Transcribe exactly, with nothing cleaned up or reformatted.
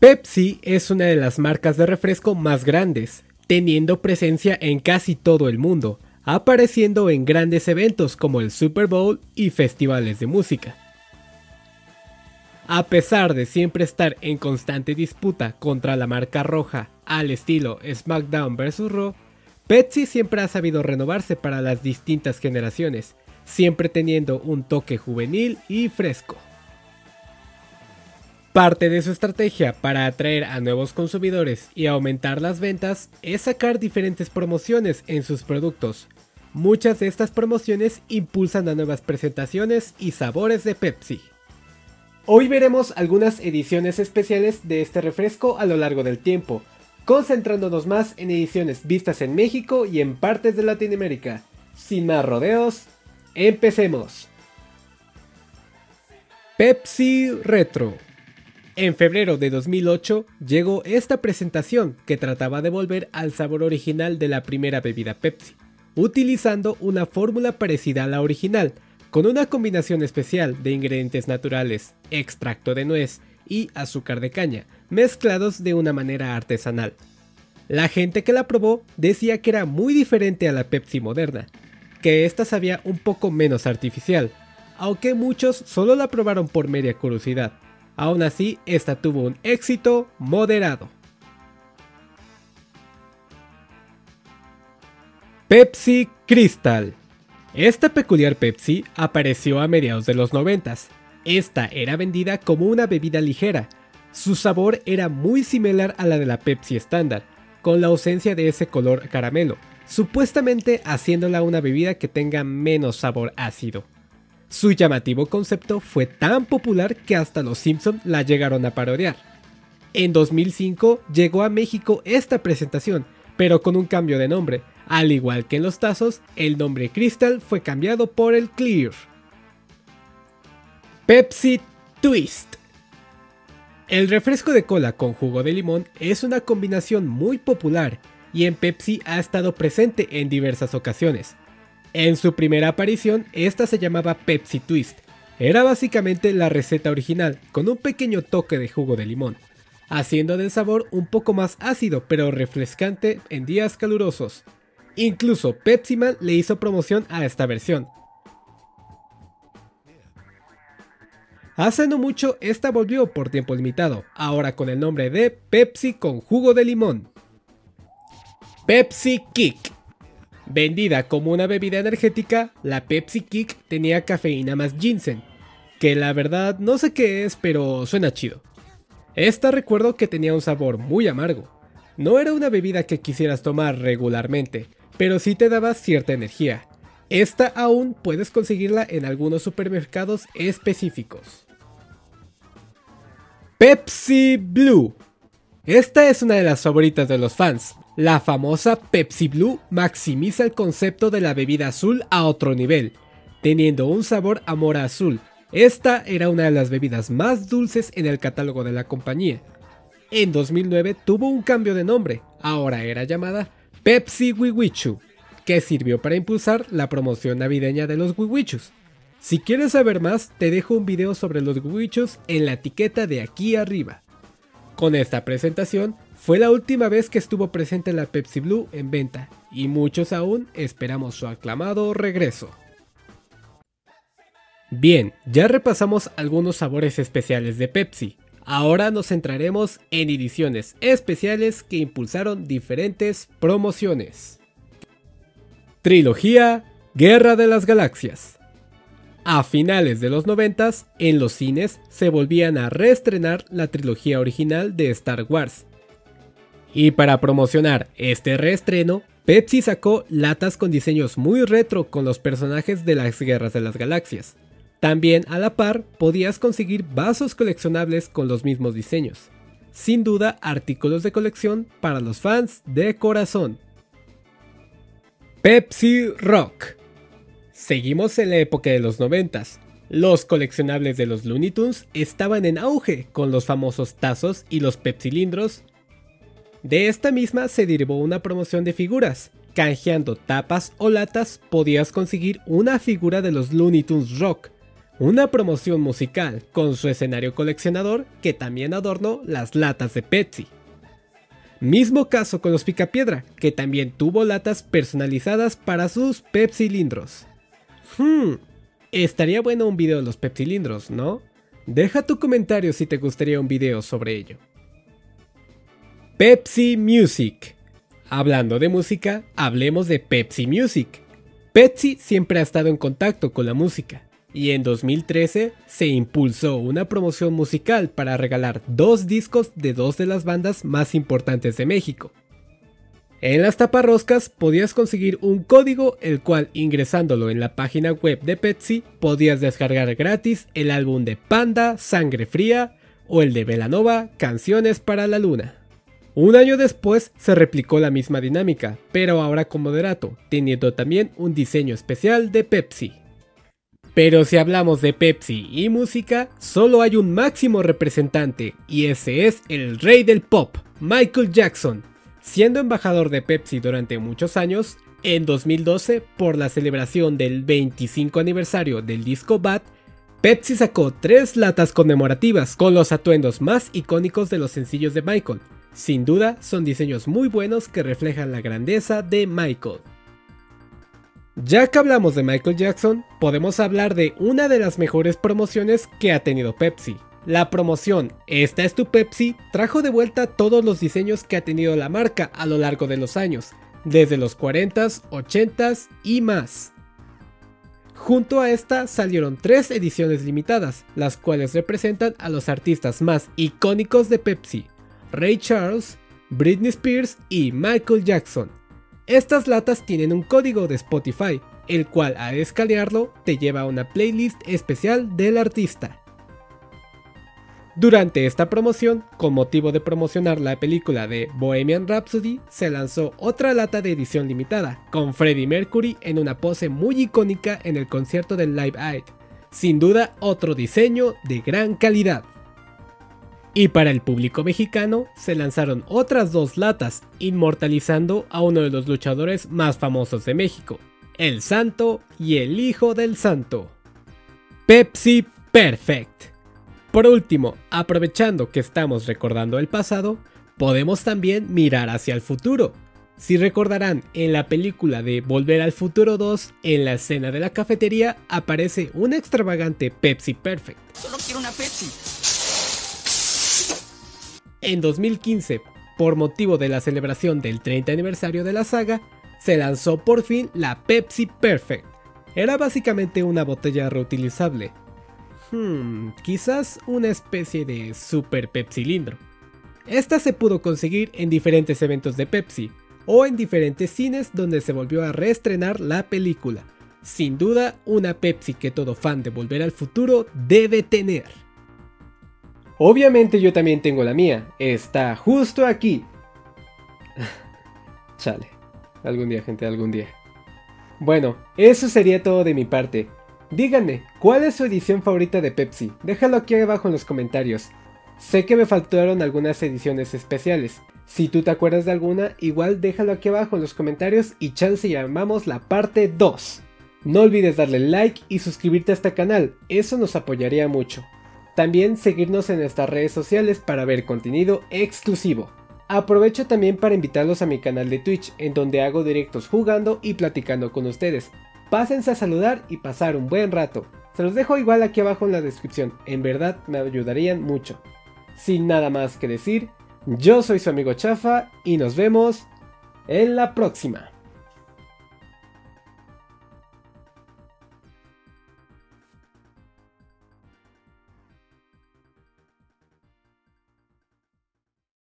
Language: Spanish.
Pepsi es una de las marcas de refresco más grandes, teniendo presencia en casi todo el mundo, apareciendo en grandes eventos como el Super Bowl y festivales de música. A pesar de siempre estar en constante disputa contra la marca roja al estilo SmackDown versus Raw, Pepsi siempre ha sabido renovarse para las distintas generaciones, siempre teniendo un toque juvenil y fresco. Parte de su estrategia para atraer a nuevos consumidores y aumentar las ventas es sacar diferentes promociones en sus productos. Muchas de estas promociones impulsan a nuevas presentaciones y sabores de Pepsi. Hoy veremos algunas ediciones especiales de este refresco a lo largo del tiempo, concentrándonos más en ediciones vistas en México y en partes de Latinoamérica. Sin más rodeos, ¡empecemos! Pepsi Retro. En febrero de dos mil ocho llegó esta presentación que trataba de volver al sabor original de la primera bebida Pepsi, utilizando una fórmula parecida a la original, con una combinación especial de ingredientes naturales, extracto de nuez y azúcar de caña, mezclados de una manera artesanal. La gente que la probó decía que era muy diferente a la Pepsi moderna, que esta sabía un poco menos artificial, aunque muchos solo la probaron por mera curiosidad. Aún así, esta tuvo un éxito moderado. Pepsi Crystal. Esta peculiar Pepsi apareció a mediados de los noventas. Esta era vendida como una bebida ligera. Su sabor era muy similar a la de la Pepsi estándar, con la ausencia de ese color caramelo, supuestamente haciéndola una bebida que tenga menos sabor ácido. Su llamativo concepto fue tan popular que hasta los Simpson la llegaron a parodiar. En dos mil cinco llegó a México esta presentación, pero con un cambio de nombre. Al igual que en los tazos, el nombre Crystal fue cambiado por el Clear. Pepsi Twist. El refresco de cola con jugo de limón es una combinación muy popular y en Pepsi ha estado presente en diversas ocasiones. En su primera aparición, esta se llamaba Pepsi Twist. Era básicamente la receta original, con un pequeño toque de jugo de limón, haciendo del sabor un poco más ácido pero refrescante en días calurosos. Incluso Pepsi Man le hizo promoción a esta versión. Hace no mucho esta volvió por tiempo limitado, ahora con el nombre de Pepsi con jugo de limón. Pepsi Kick. Vendida como una bebida energética, la Pepsi Kick tenía cafeína más ginseng, que la verdad no sé qué es, pero suena chido. Esta recuerdo que tenía un sabor muy amargo. No era una bebida que quisieras tomar regularmente, pero sí te daba cierta energía. Esta aún puedes conseguirla en algunos supermercados específicos. Pepsi Blue. Esta es una de las favoritas de los fans. La famosa Pepsi Blue maximiza el concepto de la bebida azul a otro nivel, teniendo un sabor a mora azul. Esta era una de las bebidas más dulces en el catálogo de la compañía. En dos mil nueve tuvo un cambio de nombre, ahora era llamada Pepsi Güiki Chu, que sirvió para impulsar la promoción navideña de los Güiki Chus. Si quieres saber más, te dejo un video sobre los Güiki Chus en la etiqueta de aquí arriba. Con esta presentación, fue la última vez que estuvo presente la Pepsi Blue en venta, y muchos aún esperamos su aclamado regreso. Bien, ya repasamos algunos sabores especiales de Pepsi. Ahora nos centraremos en ediciones especiales que impulsaron diferentes promociones. Trilogía Guerra de las Galaxias. A finales de los noventas, en los cines se volvían a reestrenar la trilogía original de Star Wars. Y para promocionar este reestreno, Pepsi sacó latas con diseños muy retro con los personajes de las Guerras de las Galaxias. También a la par podías conseguir vasos coleccionables con los mismos diseños. Sin duda, artículos de colección para los fans de corazón. Pepsi Rock. Seguimos en la época de los noventas. Los coleccionables de los Looney Tunes estaban en auge con los famosos tazos y los pepsilindros. De esta misma se derivó una promoción de figuras. Canjeando tapas o latas podías conseguir una figura de los Looney Tunes Rock, Una promoción musical con su escenario coleccionador que también adornó las latas de Pepsi. Mismo caso con los Picapiedra, que también tuvo latas personalizadas para sus Pepsilindros. Hmm, estaría bueno un video de los Pepsilindros, ¿no? Deja tu comentario si te gustaría un video sobre ello. Pepsi Music. Hablando de música, hablemos de Pepsi Music. Pepsi siempre ha estado en contacto con la música, y en dos mil trece se impulsó una promoción musical para regalar dos discos de dos de las bandas más importantes de México. En las taparroscas podías conseguir un código el cual, ingresándolo en la página web de Pepsi, podías descargar gratis el álbum de Panda, Sangre Fría, o el de Belanova, Canciones para la Luna. Un año después se replicó la misma dinámica, pero ahora con moderato, teniendo también un diseño especial de Pepsi. Pero si hablamos de Pepsi y música, solo hay un máximo representante, y ese es el rey del pop, Michael Jackson. Siendo embajador de Pepsi durante muchos años, en dos mil doce, por la celebración del veinticinco aniversario del disco Bad, Pepsi sacó tres latas conmemorativas con los atuendos más icónicos de los sencillos de Michael. Sin duda, son diseños muy buenos que reflejan la grandeza de Michael. Ya que hablamos de Michael Jackson, podemos hablar de una de las mejores promociones que ha tenido Pepsi. La promoción Esta es tu Pepsi trajo de vuelta todos los diseños que ha tenido la marca a lo largo de los años, desde los cuarentas, ochentas y más. Junto a esta salieron tres ediciones limitadas, las cuales representan a los artistas más icónicos de Pepsi: Ray Charles, Britney Spears y Michael Jackson. Estas latas tienen un código de Spotify, el cual al escanearlo te lleva a una playlist especial del artista. Durante esta promoción, con motivo de promocionar la película de Bohemian Rhapsody, se lanzó otra lata de edición limitada, con Freddie Mercury en una pose muy icónica en el concierto del Live Aid. Sin duda, otro diseño de gran calidad. Y para el público mexicano, se lanzaron otras dos latas, inmortalizando a uno de los luchadores más famosos de México, el Santo y el Hijo del Santo. Pepsi Perfect. Por último, aprovechando que estamos recordando el pasado, podemos también mirar hacia el futuro. Si recordarán, en la película de Volver al Futuro dos, en la escena de la cafetería, aparece una extravagante Pepsi Perfect. Solo quiero una Pepsi. En dos mil quince, por motivo de la celebración del treinta aniversario de la saga, se lanzó por fin la Pepsi Perfect. Era básicamente una botella reutilizable. Hmm, quizás una especie de super Pepsilindro. Esta se pudo conseguir en diferentes eventos de Pepsi, o en diferentes cines donde se volvió a reestrenar la película. Sin duda, una Pepsi que todo fan de Volver al Futuro debe tener. Obviamente yo también tengo la mía, está justo aquí. Chale, algún día gente, algún día. Bueno, eso sería todo de mi parte. Díganme, ¿cuál es su edición favorita de Pepsi? Déjalo aquí abajo en los comentarios. Sé que me faltaron algunas ediciones especiales. Si tú te acuerdas de alguna, igual déjalo aquí abajo en los comentarios y chance llamamos la parte dos. No olvides darle like y suscribirte a este canal, eso nos apoyaría mucho. También seguirnos en nuestras redes sociales para ver contenido exclusivo. Aprovecho también para invitarlos a mi canal de Twitch, en donde hago directos jugando y platicando con ustedes. Pásense a saludar y pasar un buen rato. Se los dejo igual aquí abajo en la descripción, en verdad me ayudarían mucho. Sin nada más que decir, yo soy su amigo Chafa y nos vemos en la próxima.